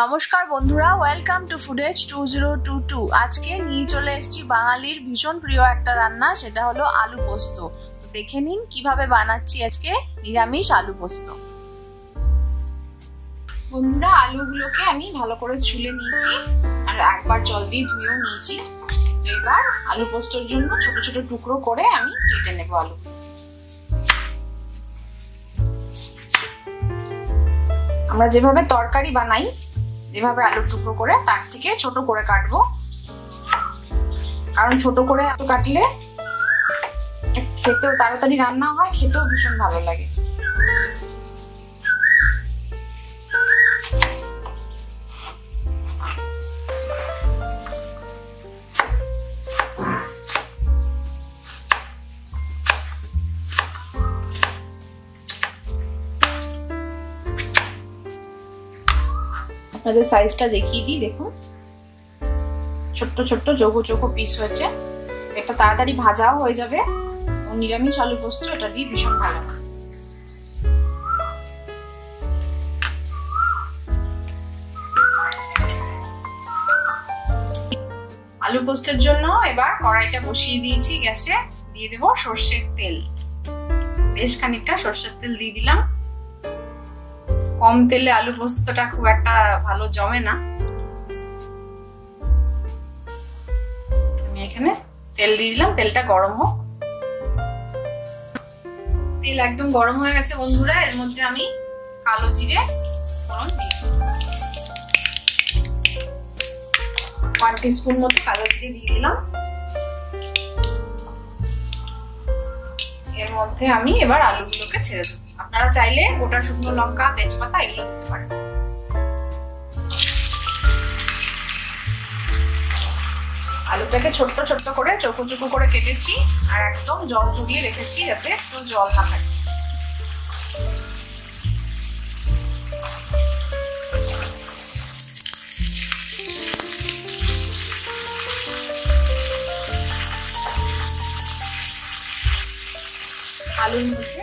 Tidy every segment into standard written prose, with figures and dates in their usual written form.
নমস্কার বন্ধুরা, welcome to food age 2022। আজকে নিয়ে চলে এসেছি বাঙালির ভীষণ প্রিয় একটা রান্না, সেটা হলো আলু পোস্ত। দেখে নিন কিভাবে বানাচ্ছি আজকে নিরামিষ আলু পোস্ত। বন্ধুরা, আলুগুলোকে আমি ভালো করে ছুলে নিয়েছি আর একবার জল দিয়ে ধুয়েও নিয়েছি। এবার আলু পোস্তর জন্য ছোট ছোট টুকরো করে আমি কেটে নেব আলু। আমরা যেভাবে তরকারি বানাই, যেভাবে আলু টুকরো করে, তার থেকে ছোট করে কাটবো, কারণ ছোট করে কাটলে খেতেও তাড়াতাড়ি রান্না হয়, খেতেও ভীষণ ভালো লাগে। আপনাদের সাইজটা দেখিয়ে দিই, দেখুন ছোট্ট ছোট্ট চৌকো চৌকো পিস হয়েছে, এটা তাড়াতাড়ি ভাজাও হয়ে যাবে। নিরামিষ আলু পোস্ত এটা দিয়ে ভীষণ ভালো। আলু পোস্তের জন্য এবার কড়াইটা বসিয়ে দিয়েছি গ্যাসে, দিয়ে দেব সর্ষের তেল। বেশ খানিকটা সর্ষের তেল দিয়ে দিলাম। কম তেলে আলু পোস্তটা খুব একটা ভালো জমে না। আমি এখানে তেল দিয়ে দিলাম, তেলটা গরম হোক। তেল একদম গরম হয়ে গেছে বন্ধুরা, এর মধ্যে আমি কালো জিরে ফোড়ন দিয়ে দিলাম। 1 টিস্পুন মতো কালো জিরে দিয়ে দিলাম। এর মধ্যে আমি এবার আলুগুলোকে ছেড়ে দেব। আপনারা চাইলে গোটা শুকনো লঙ্কা, তেজপাতা এগুলো দিতে পারেন। আলুটাকে ছোট্ট ছোট্ট করে চৌকো চৌকো করে কেটেছি আর একদম জল ঝরিয়ে রেখেছি, যাতে একটু জল না থাকে। আলুর মধ্যে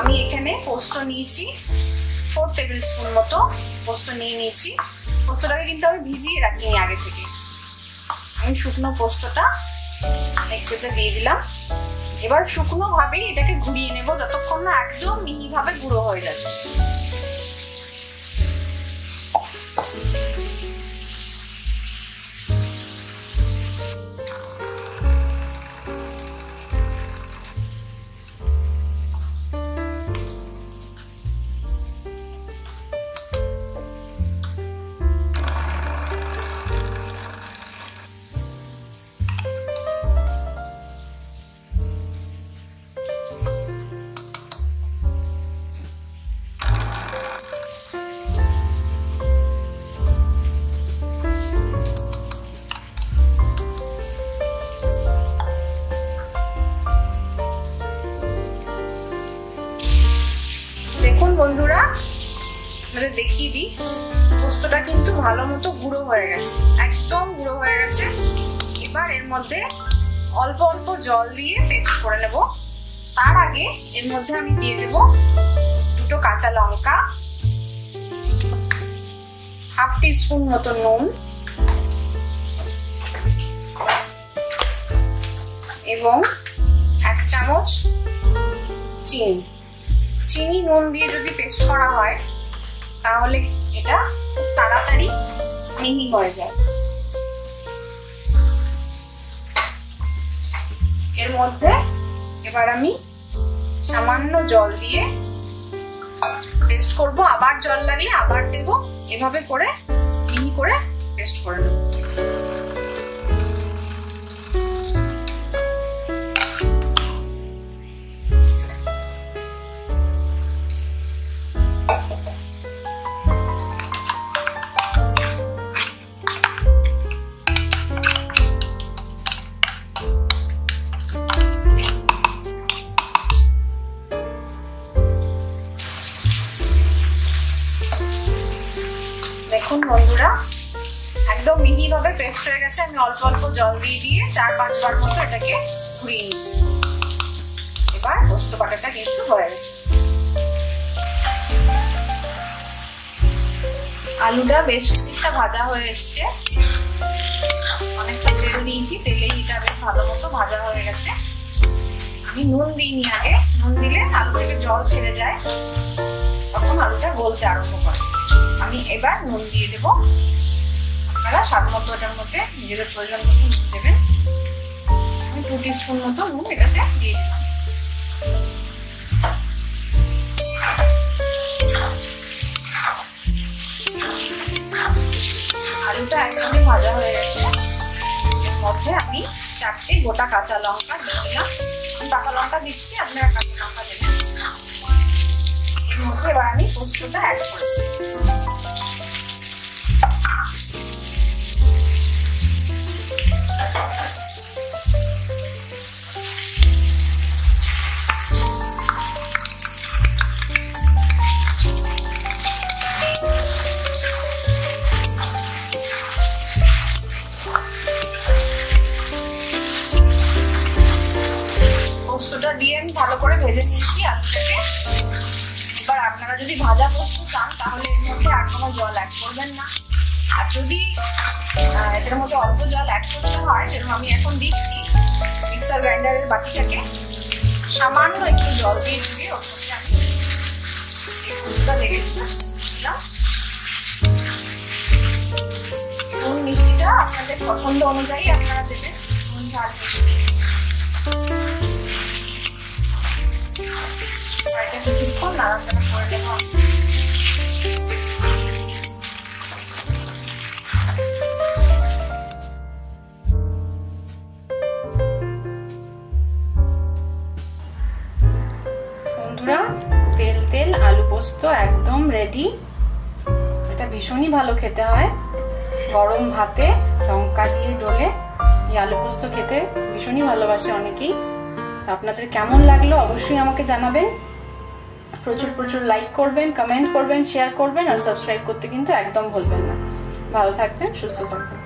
আমি এখানে পোস্ত নিয়েছি 4 টেবিল স্পুন মতো পোস্ত নিয়ে নিয়েছি। পোস্তটাকে কিন্তু আমি ভিজিয়ে রাখিনি আগে থেকে। আমি শুকনো পোস্তটা মিক্সিতে দিয়ে দিলাম। এবার শুকনো ভাবে এটাকে ঘুরিয়ে নেব, যতক্ষণ না একদম মিহি ভাবে গুঁড়ো হয়ে যাচ্ছে। দেখুন বন্ধুরা, আপনাদের দেখিয়ে দিই, পোস্তটা কিন্তু ভালো মতো গুঁড়ো হয়ে গেছে, একদম গুঁড়ো হয়ে গেছে। এবার এর মধ্যে অল্প অল্প জল দিয়ে পেস্ট করে নেব। তার আগে এর মধ্যে আমি দিয়ে দেব 2 কাঁচা লঙ্কা, 1/2 টিস্পুন মতো নুন এবং 1 চামচ চিনি। চিনি নুন দিয়ে যদি পেস্ট করা হয় তাহলে এটা তাড়াতাড়ি মিহি হয়ে যায়। এর মধ্যে এবার আমি সামান্য জল দিয়ে পেস্ট করব। আবার জল লাগলে আবার দেব। এভাবে করে মিহি করে পেস্ট করে নেব। বন্ধুরা একদম মিহি ভাবে পেস্ট হয়ে গেছে। আমি অল্প অল্প জল দিয়ে 4-5 বার মতো এটাকে ঘুরিয়ে নিয়েছি। এবার পোস্ত পাটাটা কিন্তু হয়ে গেছে। আলুটা বেশ কিছুটা ভাজা হয়ে এসছে, অনেকটা তেল দিয়েছি, তেলেই এটা বেশ ভালো মতো ভাজা হয়ে গেছে। আমি নুন দিইনি আগে, নুন দিলে আলু থেকে জল ছেড়ে যায়, তখন আলুটা গলতে আরম্ভ করে। আমি এবার নুন দিয়ে দেবো, আপনারা স্বাদ মতো এটার মধ্যে নিজেদের প্রয়োজন মতো নুন দেবেন। আমি 2 টিস্পুন মতো নুন এটাতে দিয়ে দিলাম। আলুটা একদমই ভাজা হয়ে গেছে, এর মধ্যে আমি 4টে গোটা কাঁচা লঙ্কা দিয়ে দিলাম। আমি পাকা লঙ্কা দিচ্ছি, আপনারা কাঁচা লঙ্কা দেবেন। এর মধ্যে এবার আমি পোস্তটা অ্যাড করব। দিয়ে আমি ভালো করে ভেজে নিয়েছি আলুটাকে। এবার আপনারা যদি ভাজা পোস্ত চান তাহলে এর মধ্যে আর কোনো জল অ্যাড করবেন না, আর যদি এটার মধ্যে অল্প জল অ্যাড করতে হয়, যেরকম আমি এখন দিচ্ছি, মিক্সার গ্রাইন্ডারের বাটিটাকে সামান্য একটু জল দিয়ে দিয়ে ওর মধ্যে আমি পোস্তটা দিলাম। নুন মিষ্টিটা আপনাদের পছন্দ অনুযায়ী আপনারা দেবেন, নুন ঝাল মিষ্টি। এটা কিছুক্ষণ নাড়াচাড়া করে নেব। বন্ধুরা তেল তেল আলু পোস্ত একদম রেডি। এটা ভীষণই ভালো খেতে হয়, গরম ভাতে লঙ্কা দিয়ে ডোলে এই আলু পোস্ত খেতে ভীষণই ভালোবাসে অনেকেই। আপনাদের কেমন লাগলো অবশ্যই আমাকে জানাবেন, প্রচুর প্রচুর লাইক করবেন, কমেন্ট করবেন, শেয়ার করবেন, আর সাবস্ক্রাইব করতে কিন্তু একদম ভুলবেন না। ভালো থাকবেন, সুস্থ থাকবেন।